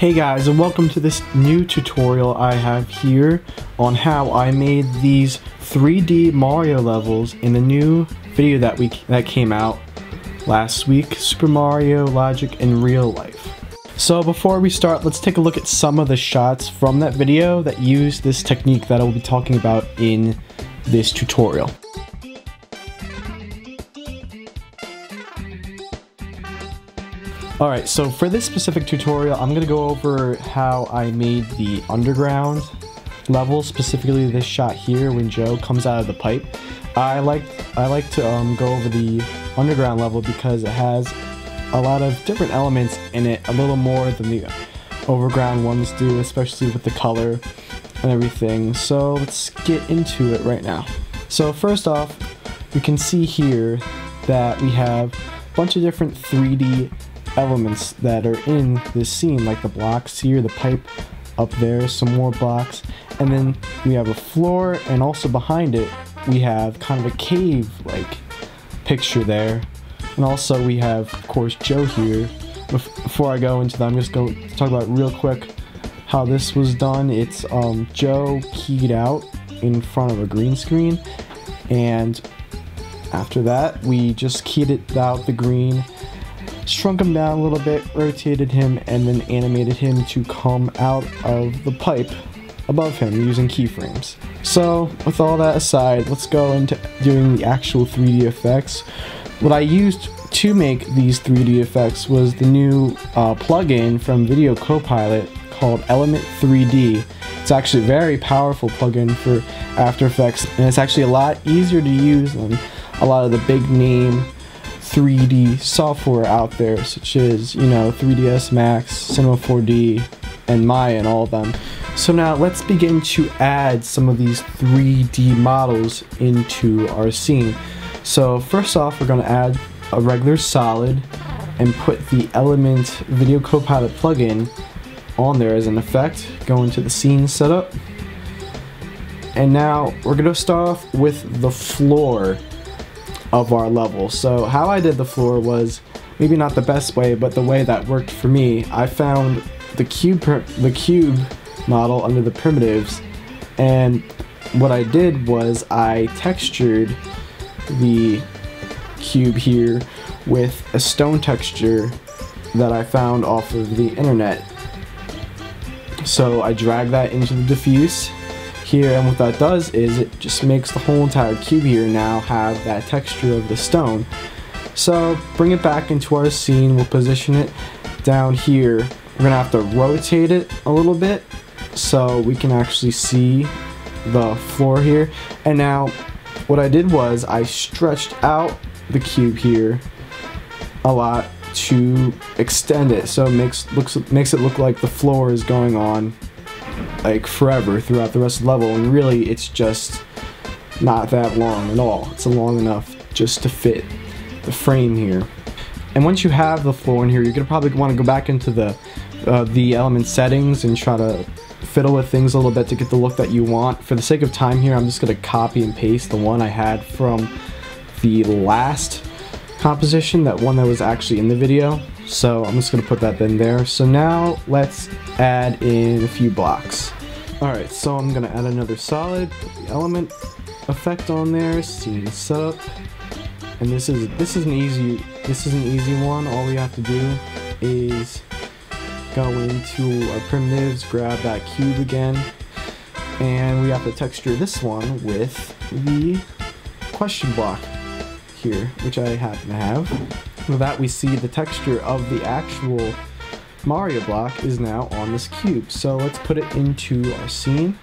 Hey guys, and welcome to this new tutorial I have here on how I made these 3D Mario levels in the new video that came out last week, Super Mario Logic in Real Life. So before we start, let's take a look at some of the shots from that video that use this technique that I will be talking about in this tutorial. Alright, so for this specific tutorial, I'm going to go over how I made the underground level, specifically this shot here when Joe comes out of the pipe. I like to go over the underground level because it has a lot of different elements in it, a little more than the overground ones do, especially with the color and everything. So let's get into it right now. So first off, you can see here that we have a bunch of different 3D elements that are in this scene, like the blocks here, the pipe up there, some more blocks, and then we have a floor, and also behind it we have kind of a cave-like picture there, and also we have, of course, Joe here. Before I go into that, I'm just going to talk about real quick how this was done. It's Joe keyed out in front of a green screen, and after that we just keyed it out the green, shrunk him down a little bit, rotated him, and then animated him to come out of the pipe above him using keyframes. So with all that aside, let's go into doing the actual 3D effects. What I used to make these 3D effects was the new plugin from Video Copilot called Element 3D. It's actually a very powerful plugin for After Effects, and it's actually a lot easier to use than a lot of the big name 3D software out there, such as, you know, 3ds Max, Cinema 4D, and Maya, and all of them. So now let's begin to add some of these 3D models into our scene. So first off, we're going to add a regular solid and put the Element Video Copilot plugin on there as an effect. Go into the scene setup, and now we're going to start off with the floor of our level. So how I did the floor was maybe not the best way, but the way that worked for me. I found the cube model under the primitives, and what I did was I textured the cube here with a stone texture that I found off of the internet. So I dragged that into the diffuse here, and what that does is it just makes the whole entire cube here now have that texture of the stone. So bring it back into our scene, we'll position it down here. We're gonna have to rotate it a little bit so we can actually see the floor here. And now what I did was I stretched out the cube here a lot to extend it, so it makes it look like the floor is going on like forever throughout the rest of the level, and really it's just not that long at all. It's long enough just to fit the frame here. And once you have the floor in here, you're gonna probably want to go back into the element settings and try to fiddle with things a little bit to get the look that you want. For the sake of time here, I'm just gonna copy and paste the one I had from the last composition, that one that was actually in the video. So I'm just gonna put that in there. So now let's add in a few blocks. Alright, so I'm gonna add another solid, put the element effect on there, scene setup. And this is an easy one. All we have to do is go into our primitives, grab that cube again, and we have to texture this one with the question block here, which I happen to have. With that, we see the texture of the actual Mario block is now on this cube. So let's put it into our scene,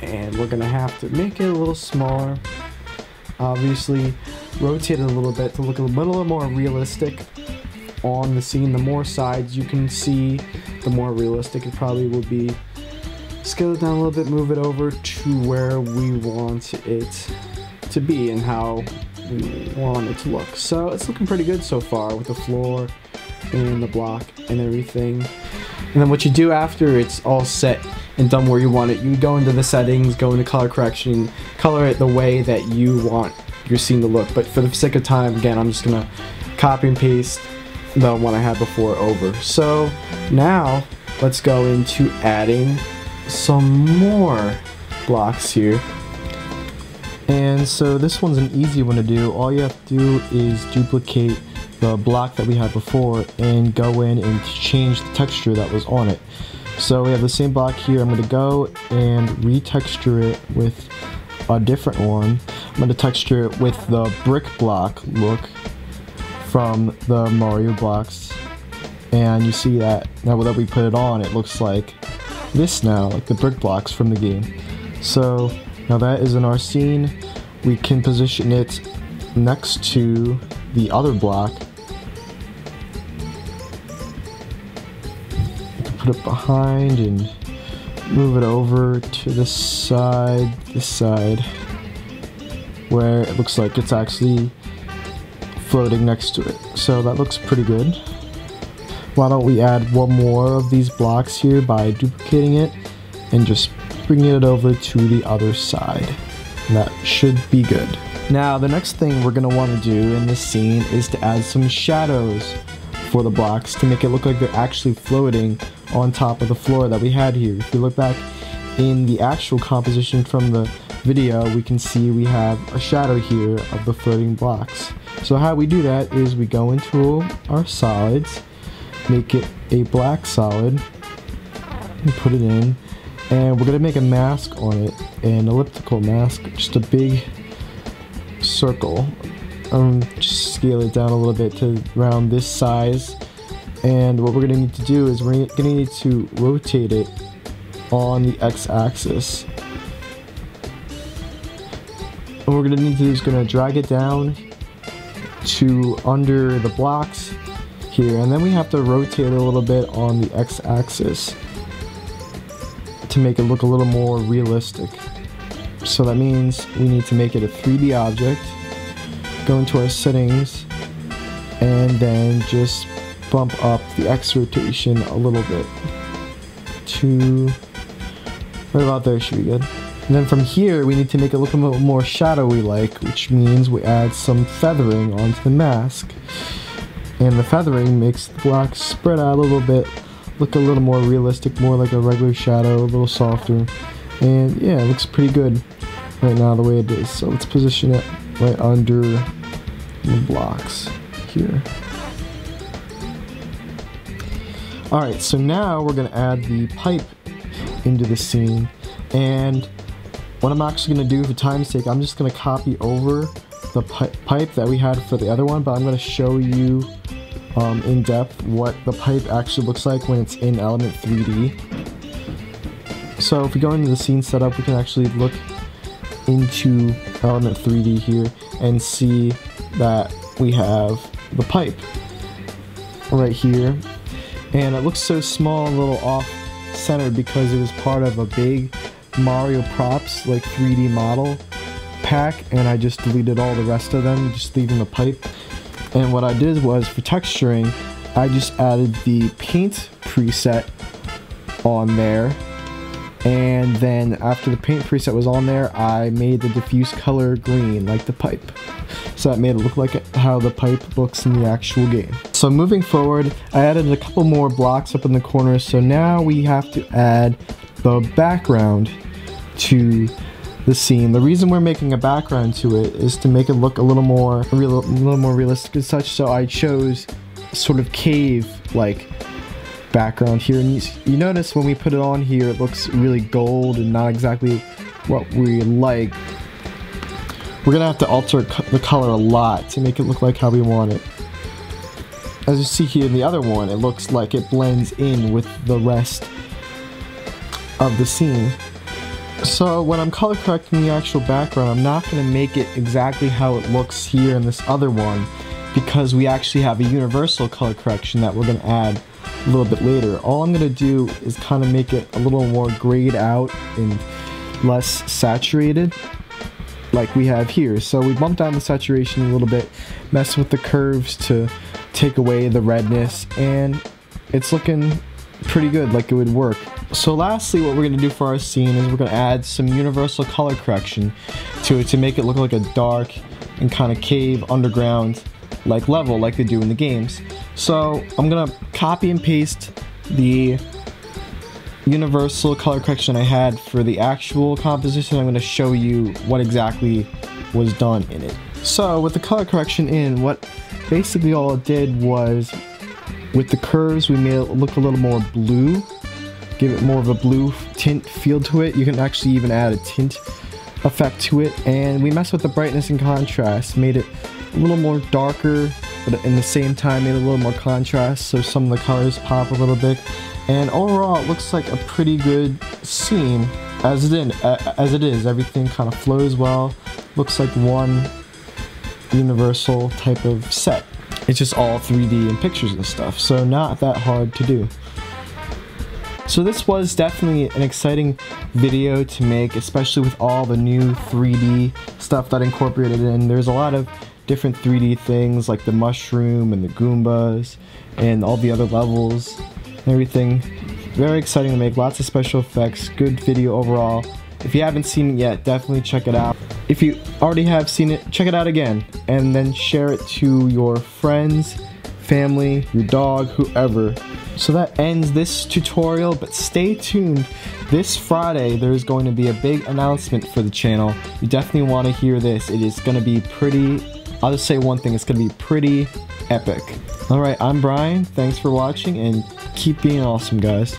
and we're gonna have to make it a little smaller, obviously rotate it a little bit to look a little more realistic on the scene. The more sides you can see, the more realistic it probably will be. Scale it down a little bit, move it over to where we want it to be and how we want it to look. So it's looking pretty good so far with the floor and the block and everything. And then what you do after it's all set and done where you want it, you go into the settings, go into color correction, color it the way that you want your scene to look. But for the sake of time, again, I'm just gonna copy and paste the one I had before over. So now let's go into adding some more blocks here. And so this one's an easy one to do. All you have to do is duplicate the block that we had before and go in and change the texture that was on it. So we have the same block here. I'm going to go and retexture it with a different one. I'm going to texture it with the brick block look from the Mario blocks. And you see that now that we put it on, it looks like this now, like the brick blocks from the game. So now that is in our scene. We can position it next to the other block. Put it behind and move it over to this side, where it looks like it's actually floating next to it. So that looks pretty good. Why don't we add one more of these blocks here by duplicating it and just bringing it over to the other side. And that should be good. Now the next thing we're going to want to do in this scene is to add some shadows for the blocks to make it look like they're actually floating on top of the floor that we had here. If you look back in the actual composition from the video, we can see we have a shadow here of the floating blocks. So how we do that is we go into our solids, make it a black solid, and put it in. And we're gonna make a mask on it, an elliptical mask, just a big circle. Just scale it down a little bit to around this size. And what we're gonna need to do is we're gonna need to rotate it on the x-axis. And what we're gonna need to do is gonna drag it down to under the blocks here, and then we have to rotate it a little bit on the x-axis to make it look a little more realistic. So that means we need to make it a 3D object, go into our settings, and then just bump up the X rotation a little bit to right about there. Should be good. And then from here we need to make it look a little more shadowy like, which means we add some feathering onto the mask, and the feathering makes the blocks spread out a little bit, look a little more realistic, more like a regular shadow, a little softer. And yeah, it looks pretty good right now the way it is. So let's position it right under the blocks here. Alright, so now we're going to add the pipe into the scene. And what I'm actually going to do for time's sake, I'm just going to copy over the pipe that we had for the other one, but I'm going to show you in depth what the pipe actually looks like when it's in Element 3D. So if we go into the scene setup, we can actually look into Element 3D here and see that we have the pipe right here. And it looks so small and a little off-center because it was part of a big Mario props, like 3D model pack, and I just deleted all the rest of them, just leaving the pipe. And what I did was, for texturing, I just added the paint preset on there. And then after the paint preset was on there, I made the diffuse color green, like the pipe. So that made it look like how the pipe looks in the actual game. So moving forward, I added a couple more blocks up in the corner. So now we have to add the background to the scene. The reason we're making a background to it is to make it look a little more real, a little more realistic and such. So I chose sort of cave-like background here, and you notice when we put it on here it looks really gold and not exactly what we like. We're gonna have to alter the color a lot to make it look like how we want it. As you see here in the other one, it looks like it blends in with the rest of the scene. So when I'm color correcting the actual background, I'm not gonna make it exactly how it looks here in this other one, because we actually have a universal color correction that we're gonna add a little bit later. All I'm gonna do is kind of make it a little more grayed out and less saturated like we have here. So we bump down the saturation a little bit, mess with the curves to take away the redness, and it's looking pretty good, like it would work. So lastly, what we're gonna do for our scene is we're gonna add some universal color correction to it to make it look like a dark and kind of cave underground like level like they do in the games. So I'm gonna copy and paste the universal color correction I had for the actual composition, I'm going to show you what exactly was done in it. So with the color correction in, what basically all it did was with the curves we made it look a little more blue, give it more of a blue tint feel to it. You can actually even add a tint effect to it, and we messed with the brightness and contrast, made it a little more darker, but in the same time made a little more contrast so some of the colors pop a little bit. And overall, it looks like a pretty good scene as it is. Everything kind of flows well. Looks like one universal type of set. It's just all 3D and pictures and stuff, so not that hard to do. So this was definitely an exciting video to make, especially with all the new 3D stuff that incorporated in. There's a lot of different 3D things like the mushroom and the Goombas and all the other levels. Everything very exciting to make, lots of special effects, good video overall. If you haven't seen it yet, definitely check it out. If you already have seen it, check it out again and then share it to your friends, family, your dog, whoever. So that ends this tutorial, but stay tuned. This Friday there's going to be a big announcement for the channel. You definitely want to hear this. It is going to be pretty, I'll just say one thing, it's going to be pretty epic. Alright, I'm Brian, thanks for watching, and keep being awesome, guys.